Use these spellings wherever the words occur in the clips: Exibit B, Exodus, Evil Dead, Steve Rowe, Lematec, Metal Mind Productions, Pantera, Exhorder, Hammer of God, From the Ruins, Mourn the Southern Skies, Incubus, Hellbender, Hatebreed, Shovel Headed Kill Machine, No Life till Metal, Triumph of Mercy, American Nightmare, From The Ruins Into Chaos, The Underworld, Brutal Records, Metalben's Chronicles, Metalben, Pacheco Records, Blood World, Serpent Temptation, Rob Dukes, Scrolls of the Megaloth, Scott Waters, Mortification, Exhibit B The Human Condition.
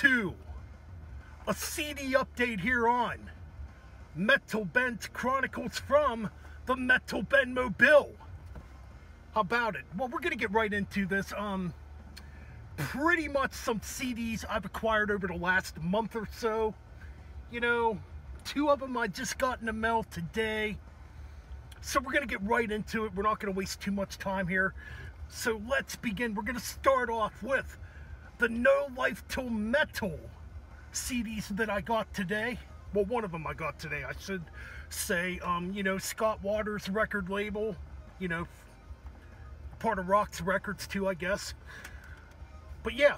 to a CD update here on Metalben's Chronicles from the Metalben Mobile. How about it? Well, we're going to get right into this. Pretty much some CDs I've acquired over the last month or so. You know, two of them I just got in the mail today. So we're going to get right into it. We're not going to waste too much time here. So let's begin. We're going to start off with the No Life Till Metal CDs that I got today. Well, one of them I got today, I should say. You know, Scott Waters record label. You know, part of Rock's Records too, I guess. But yeah,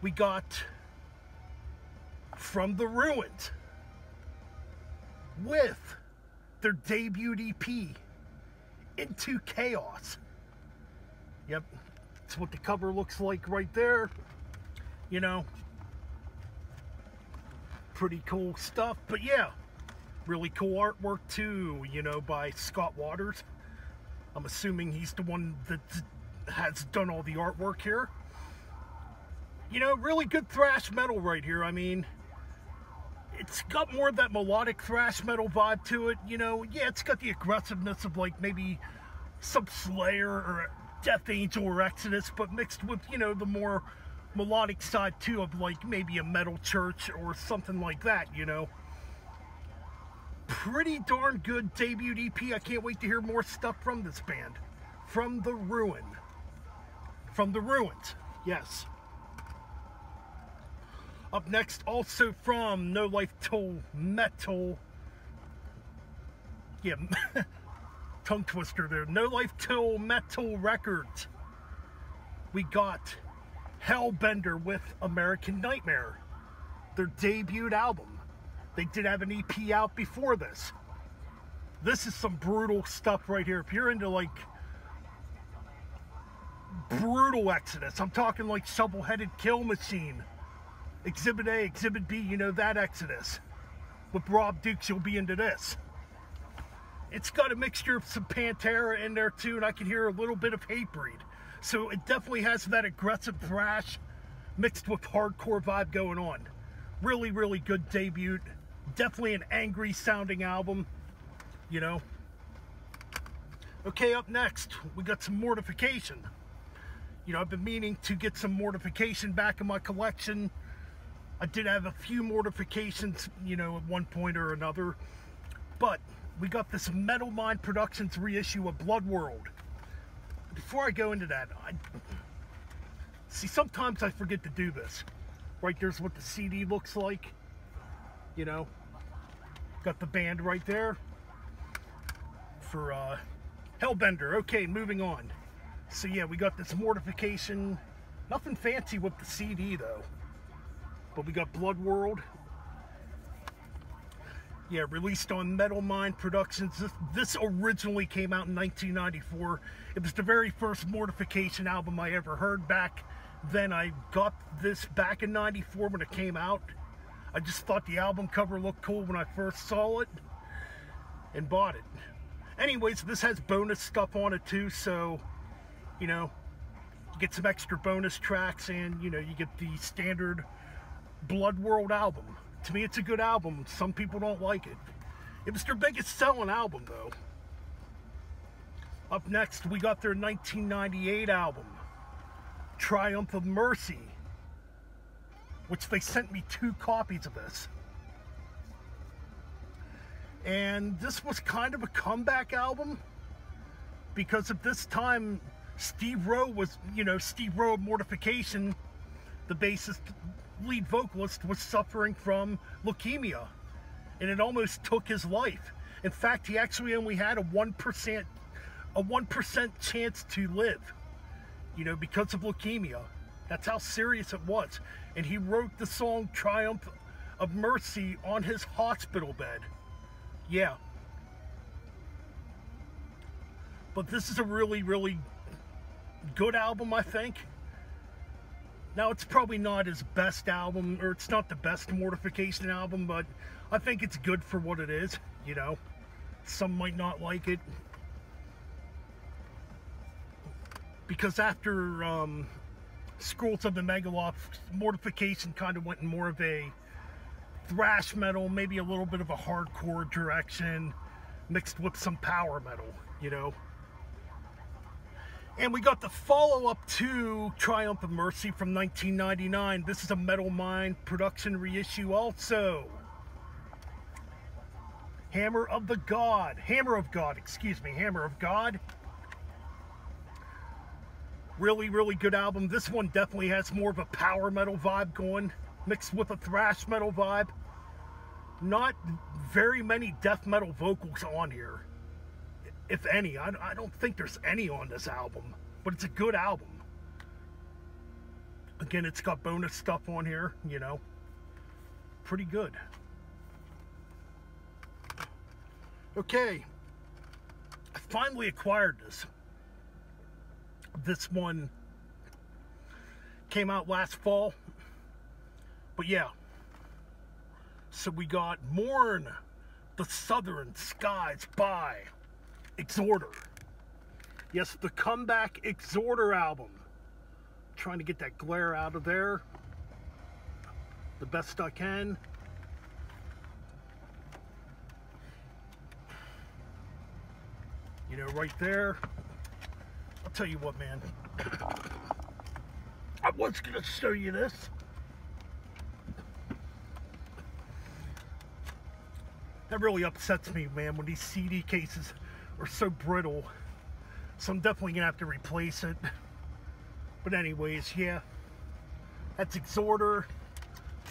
we got From the Ruins with their debut EP, Into Chaos. Yep, that's what the cover looks like right there. You know, pretty cool stuff. But yeah, really cool artwork too, you know, by Scott Waters. I'm assuming he's the one that has done all the artwork here. You know, really good thrash metal right here. I mean, it's got more of that melodic thrash metal vibe to it. You know, yeah, it's got the aggressiveness of like maybe some Slayer or Death Angel or Exodus, but mixed with, you know, the more melodic side too of like maybe a Metal Church or something like that, you know. Pretty darn good debut EP. I can't wait to hear more stuff from this band. From the Ruin. From the Ruins, yes. Up next, also from No Life Till Metal. Yeah, tongue twister there. No Life Till Metal Records. We got Hellbender with American Nightmare, their debut album. They did have an EP out before this. This is some brutal stuff right here. If you're into like brutal Exodus, I'm talking like Shovel Headed Kill Machine, Exhibit A, Exhibit B, you know, that Exodus. With Rob Dukes, you'll be into this. It's got a mixture of some Pantera in there too, and I can hear a little bit of Hatebreed. So it definitely has that aggressive thrash mixed with hardcore vibe going on. Really, really good debut. Definitely an angry sounding album, you know. Okay, up next, we got some Mortification. You know, I've been meaning to get some Mortification back in my collection. I did have a few Mortifications, you know, at one point or another. But we got this Metal Mind Productions reissue of Blood World. Before I go into that, see, sometimes I forget to do this. Right there's what the CD looks like. You know, got the band right there for Hellbender. Okay, moving on. So yeah, we got this Mortification. Nothing fancy with the CD though. But we got Blood World. Yeah, released on Metal Mind Productions. This originally came out in 1994. It was the very first Mortification album I ever heard back then. I got this back in 94 when it came out. I just thought the album cover looked cool when I first saw it and bought it. Anyways, this has bonus stuff on it too, so, you know, you get some extra bonus tracks and, you know, you get the standard Blood World album. To me, it's a good album. Some people don't like it. It was their biggest selling album though. Up next, we got their 1998 album, Triumph of Mercy, which they sent me 2 copies of this. And this was kind of a comeback album because at this time, Steve Rowe was, you know, Steve Rowe of Mortification, the bassist, lead vocalist, was suffering from leukemia, and it almost took his life. In fact, he actually only had a 1% chance to live, you know, because of leukemia. That's how serious it was. And he wrote the song Triumph of Mercy on his hospital bed. Yeah. But this is a really, really good album, I think. Now, it's probably not his best album, or it's not the best Mortification album, but I think it's good for what it is, you know. Some might not like it. Because after Scrolls of the Megaloth, Mortification kind of went in more of a thrash metal, maybe a little bit of a hardcore direction, mixed with some power metal, you know. And we got the follow-up to Triumph of Mercy from 1999. This is a Metal Mind production reissue also. Hammer of God. Really, really good album. This one definitely has more of a power metal vibe going, mixed with a thrash metal vibe. Not very many death metal vocals on here, if any. I don't think there's any on this album, but it's a good album. Again, it's got bonus stuff on here, you know. Pretty good. Okay, I finally acquired this. This one came out last fall, but yeah. So we got Mourn the Southern Skies by Exhorder. Yes, the comeback Exhorder album. Trying to get that glare out of there the best I can. You know, right there. I'll tell you what, man, I was gonna show you this. That really upsets me, man, when these CD cases are so brittle, so I'm definitely gonna have to replace it. But anyways, yeah, that's Exhorder.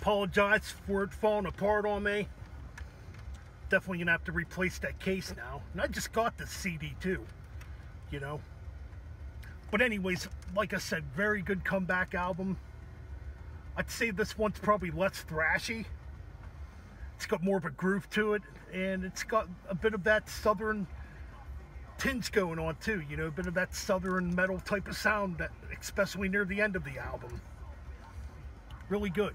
Apologize for it falling apart on me. Definitely gonna have to replace that case now. And I just got this CD too, you know. But anyways, like I said, very good comeback album. I'd say this one's probably less thrashy. It's got more of a groove to it, and it's got a bit of that southern tinge going on too, you know, a bit of that southern metal type of sound, that, especially near the end of the album. Really good.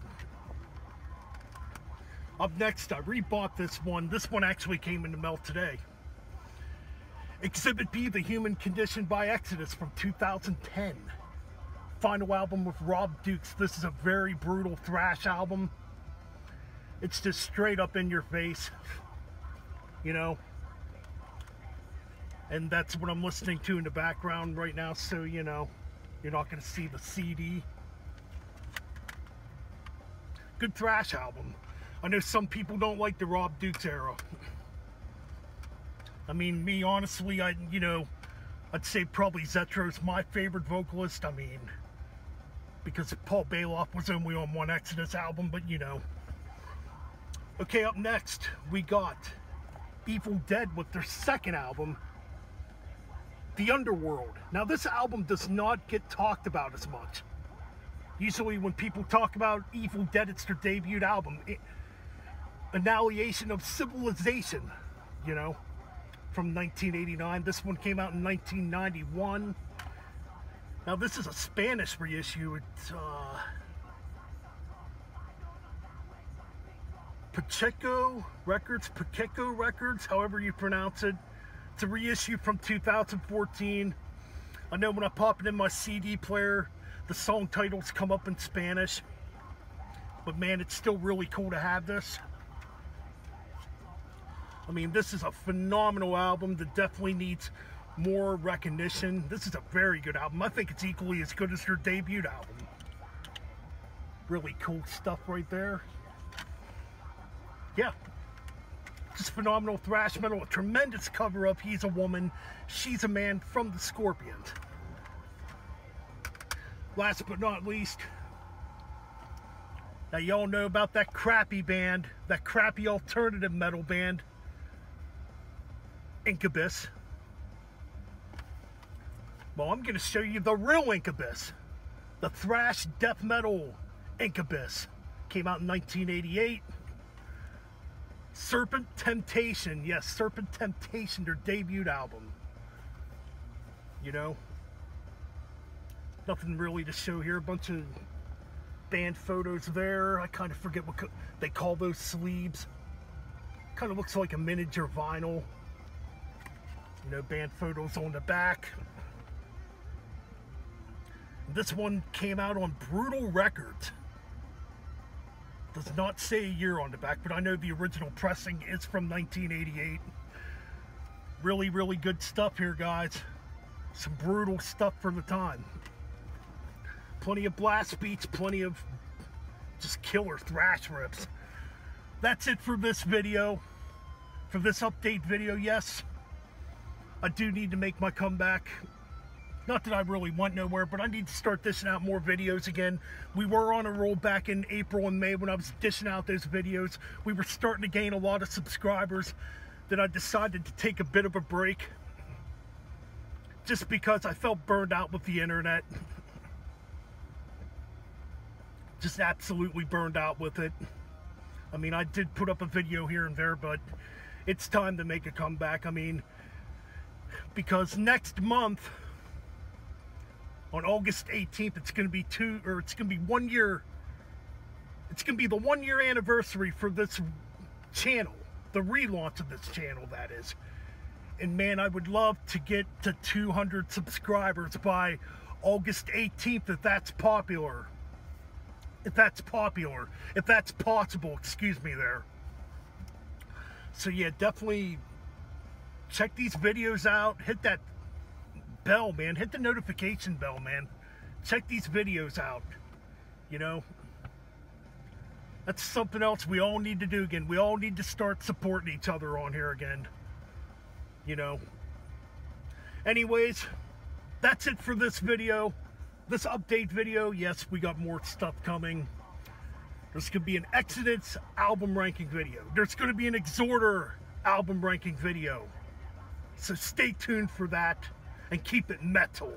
Up next, I rebought this one. This one actually came in the mail today. Exhibit B, The Human Condition by Exodus from 2010. Final album with Rob Dukes. This is a very brutal thrash album. It's just straight up in your face, you know. And that's what I'm listening to in the background right now, so, you know, you're not going to see the CD. Good thrash album. I know some people don't like the Rob Dukes era. I mean, me, honestly, you know, I'd say probably Zetro's my favorite vocalist. I mean, because Paul Bailoff was only on one Exodus album, but you know. Okay, up next, we got Evil Dead with their second album, The Underworld. Now, this album does not get talked about as much. Usually when people talk about Evil Dead, it's their debut album. Alliation of Civilization, you know. From 1989. This one came out in 1991. Now this is a Spanish reissue. It's Pacheco Records, however you pronounce it. It's a reissue from 2014. I know when I pop it in my CD player, the song titles come up in Spanish, but man, it's still really cool to have this. I mean, this is a phenomenal album that definitely needs more recognition. This is a very good album. I think it's equally as good as their debut album. Really cool stuff right there. Yeah. Just phenomenal thrash metal. A tremendous cover of He's a Woman, She's a Man from the Scorpions. Last but not least, now y'all know about that crappy band, that crappy alternative metal band, Incubus. Well, I'm going to show you the real Incubus. The thrash death metal Incubus. Came out in 1988. Serpent Temptation. Yes, Serpent Temptation, their debut album. You know, nothing really to show here. A bunch of band photos there. I kind of forget what they call those sleeves. Kind of looks like a miniature vinyl. You know, band photos on the back. This one came out on Brutal Records. Does not say a year on the back, but I know the original pressing is from 1988. Really, really good stuff here, guys. Some brutal stuff for the time. Plenty of blast beats, plenty of just killer thrash rips. That's it for this video. For this update video, yes, I do need to make my comeback. Not that I really went nowhere, but I need to start dishing out more videos again. We were on a roll back in April and May when I was dishing out those videos. We were starting to gain a lot of subscribers. Then I decided to take a bit of a break just because I felt burned out with the internet. Just absolutely burned out with it. I mean, I did put up a video here and there, but it's time to make a comeback. I mean, because next month, on August 18th, it's gonna be the 1 year anniversary for this channel, the relaunch of this channel, that is. And man, I would love to get to 200 subscribers by August 18th, if that's popular. If that's possible, excuse me there. So yeah, definitely check these videos out, hit that bell, man, hit the notification bell, man. Check these videos out, you know. That's something else we all need to do again. We all need to start supporting each other on here again, you know. Anyways, that's it for this video, this update video. Yes, we got more stuff coming. There's gonna be an Exodus album ranking video. There's gonna be an Exhorder album ranking video. So stay tuned for that. And keep it metal.